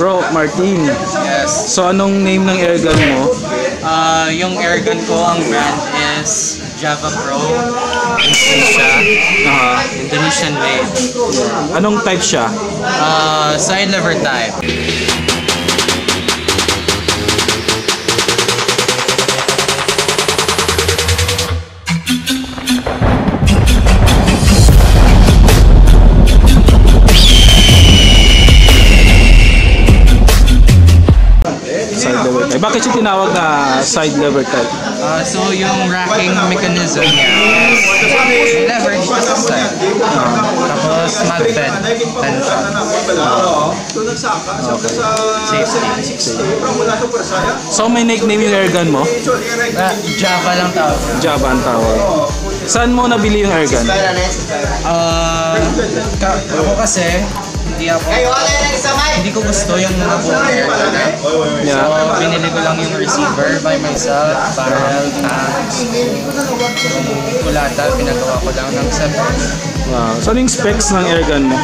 Bro, Martin. Yes. So, anong name ng airgun mo? Yung airgun ko, ang brand is Java Pro. Indonesian made. Anong type siya? Side lever type. Bakit siya tinawag na side lever type? So yung racking mechanism niya is lever dito sa side. Tapos mag-bend. Tension. Safety. So may nickname yung airgun mo? Java lang tawag. Java ang tawag. Saan mo nabili yung airgun? Ako kasi hindi ko gusto yung nabunir. Yeah. So, binili ko lang yung receiver by myself, barrel, tanks, kulata, pinagawa ko lang ng separate. Wow. So, ano yung specs ng airgun mo?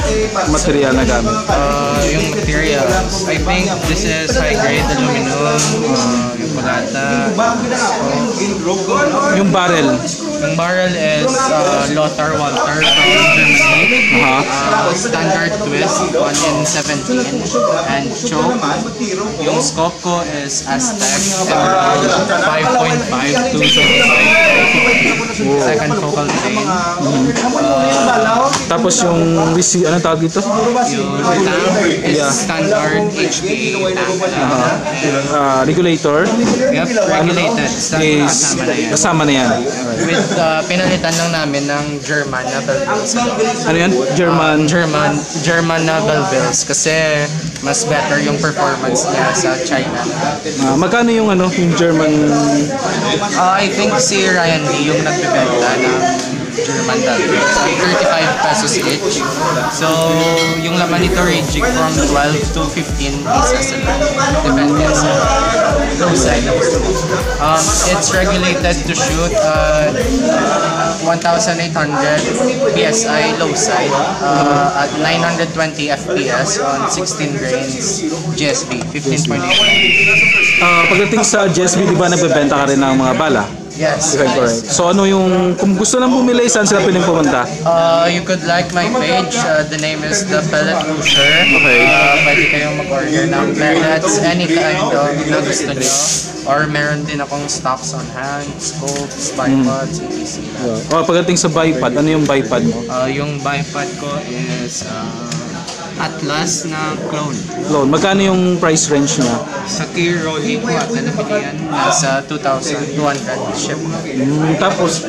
Material na gamit? Yung materials, I think this is high-grade aluminum, yung kulata, yung barrel. Yung barrel is Lothar-Walther from Germany. Standard twist, 1 in 17, and choke. Yung scope ko is STX, 5.5 to 25. Second focal plane. Tapos yung receiver, anong tawag dito? Yung tank is standard HP tank. Regulator? Yep, regulated. Kasama na yan. Pinalitan lang namin ng German na Belvils. Ano yan? German na Belvils kasi mas better yung performance niya sa China. Magkano yung ano, yung German? I think si Ryan D yung nagbebenta ng German Belvils. 35 pesos each. So, yung laman nito ranging from 12 to 15 pieces lang. Depende sa side na gusto mo. It's regulated to shoot 1,800 PSI low side at 920 FPS on 16 grains JSB, 15.8. Pagdating sa JSB, di ba nagbebenta ka rin ng mga bala? Yes. Okay, correct. So ano yung, kung gusto lang bumili, saan sila pwedeng pumunta? You could like my page. The name is The Pellet Pusher. Okay. Pwede kayong mag-order ng pellets, any kind of na gusto nyo. Or meron din akong stocks on hand, scopes, bipods, etc. Pagdating sa bipod, ano yung bipod mo? Yung bipod ko is Atlas na clone. Clone. Magkano yung price range niya? Sa K-Rolling ko at nabili yan, nasa 2,200 ship. Tapos,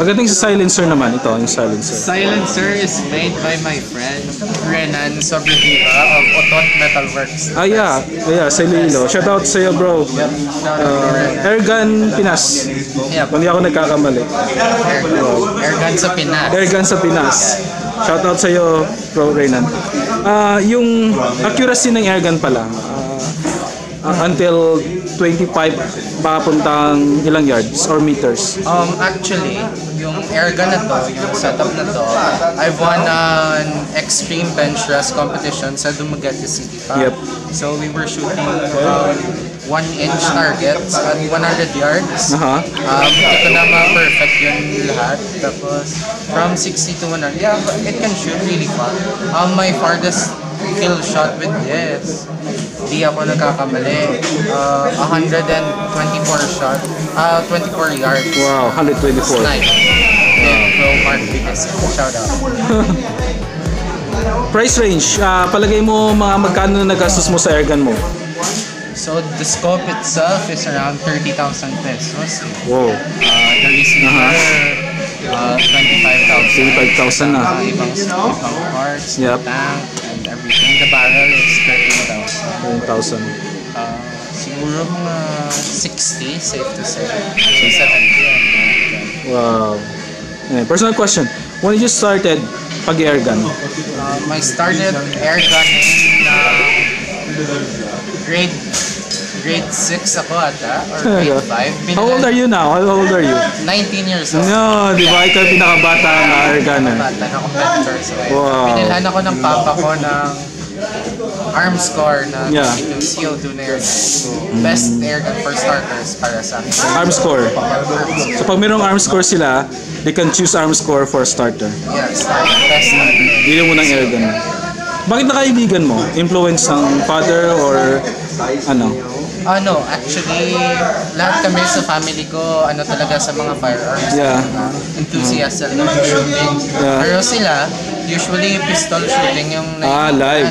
pagdating sa silencer naman, ito yung silencer. Silencer is made by my friend, Renan Sobreviva of Otot Metalworks. Yeah, sa Lilo. Shout out sa'yo, bro. Airgun Pinas. Kung hindi ako nagkakamali. Airgun sa Pinas. Airgun sa Pinas. Shout out sa'yo, bro Renan. Yung accuracy ng airgun pala, until 25 baka puntang ilang yards or meters? Actually, yung airgun na to, yung setup na to, I've won an extreme bench rest competition sa Dumaguete City. Yep. So we were shooting 1-inch targets at 100 yards. Hindi ko na ma-perfect yun lahat. Tapos, from 60 to 100, yeah, it can shoot really far. My farthest kill shot with this, hindi ako nagkakamali, 24 yards. Wow, 124. Snipe. So, Mark Vigas, shout out. Price range, palagay mo mga magkano na nagastos mo sa airgun mo? So the scope itself is around 30,000 pesos. Wow. The receiver, 25,000 na. Ibang parts, tank, and everything. The barrel is 13,000. Siguro mga 60, safe to say. So 70. Wow. Personal question. When you started pag-airgun? I started airgunning grade 6 ako ata, or grade 5. How old are you now? 19 years old. No, di ba? Ikaw pinakabata ng airgun. Pinakabata na competitor. So, pinilhan ako ng papa ko ng arms core na CO2 na yun. Best airgun for starters para sa akin. Arms core. So pag mayroong arms core sila, they can choose arms core for starter. Yes, best starter. Yun yung unang airgun. Bakit nakaibigan mo? Influence ng father or ano? Ano, actually, lahat kami sa family ko, ano talaga sa mga firearms. Yeah. Enthusiast talaga ng shooting. Yeah. Pero sila, usually pistol shooting yung live.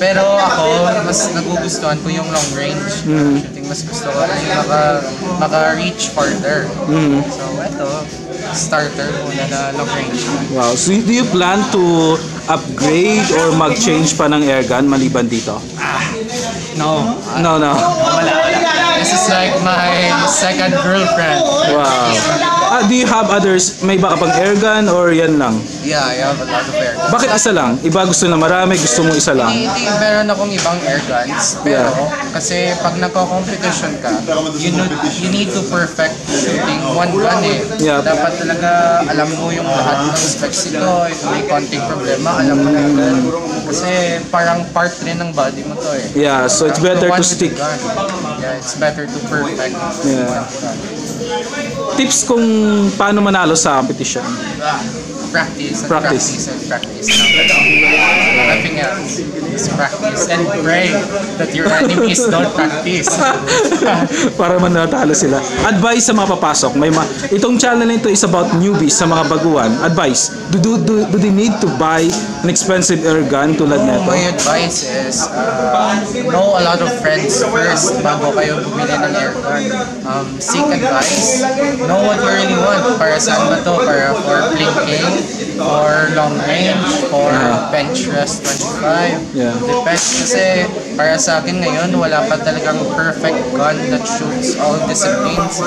Pero ako, mas nagugustuhan ko yung long range shooting. Mas gusto ko rin maka-reach further. So, eto, starter muna na long range. Wow. So, do you plan to upgrade or mag-change pa ng airgun maliban dito? No. No. Wala. This is like my second girlfriend. Wow. Do you have others? May baka pang airgun or yan lang? Yeah, I have a lot of airguns. Bakit isa lang? Iba gusto na marami, gusto mo isa lang? Hindi, meron akong ibang airguns. Pero kasi pag nagko-competition ka, you need to perfect shooting one gun eh. Dapat talaga alam mo yung lahat ng specs nito. If may konting problema, alam mo na yun. Kasi parang part rin ng body mo to eh. Yeah, so it's better to stick. Yeah, it's better to perfect. Yeah. Tips kung paano manalo sa competition? Practice. Nothing else. Just practice and pray that your enemies don't practice. Para manatalo sila. Advice sa mga papasok. Itong channel nito is about newbies sa mga baguhan. Advice. Do they need to buy an expensive airgun tulad neto? My advice is know a lot of friends first bago kayo bumili ng airgun. Seek advice. Know what you really want. Para saan ba to? Para for blinking? Or long range, or bench rest 25. Depends kasi para sa akin ngayon, wala pa talagang perfect gun that shoots all disciplines.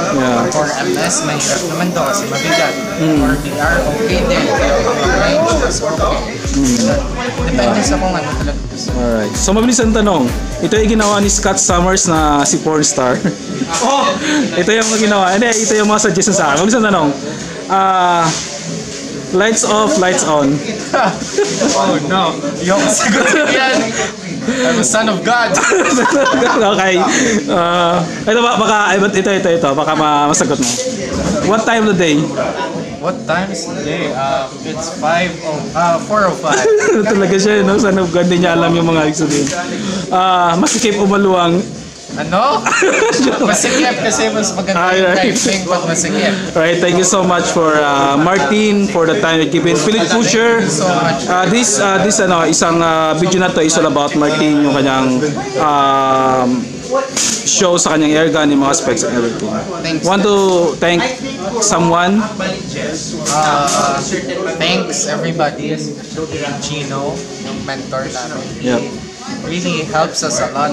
For MS, mahirap naman to kasi mabigat. Or DR, okay din. Pero long range, that's okay. Depende sa kung ano talaga gusto. Alright. So mabilis ang tanong, ito yung ginawa ni Scott Summers na si pornstar. Ito yung ginawa. Hindi, ito yung mga suggestions sa akin. Mabilis ang tanong. Lights off, lights on. Oh no. Yung sagot yan. I'm a son of God. Okay. Ito baka, ito. Baka masagot mo. What time of the day? What time is the day? It's 4:05. Talaga siya, no? Son of God. Hindi niya alam yung mga sabihin. Masikip o maluwang. Ano? Masikip kasi mas maganda yung typing but masikip. Alright, thank you so much for Martin for the time you keep in. Philip Fusher, this isang video na to is all about Martin, yung kanyang show sa kanyang airgun, yung mga specs and everything. Want to thank someone? Thanks everybody. Gino, yung mentor namin. Really helps us a lot.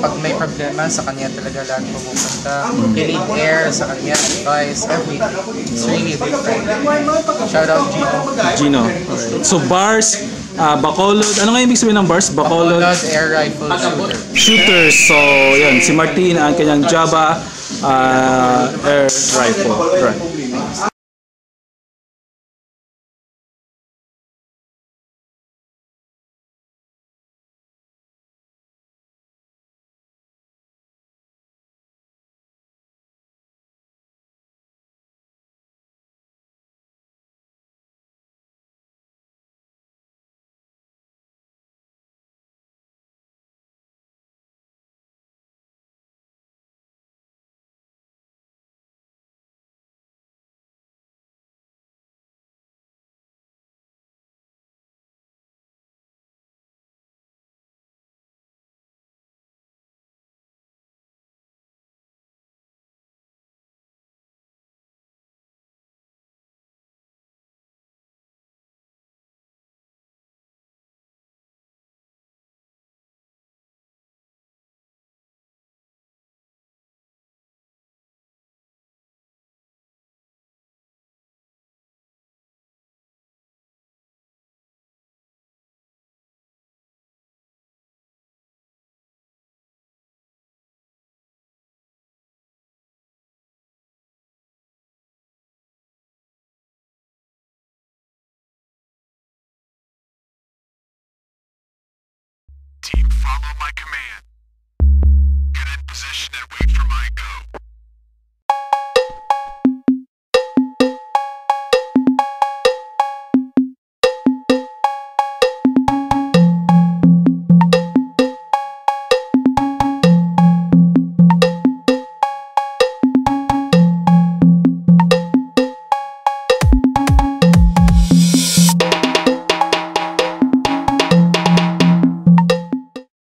Pag may problema, sa kanya talaga lahat pupunta. Getting air, sa kanya, advice, everything. It's really a big friend. Shout out Gino. So bars, Bacolod, ano nga ibig sabihin ng bars? Bacolod Air Rifle shooters. So yun, si Martin ang kanyang Java Air Rifle. Right. Follow my command.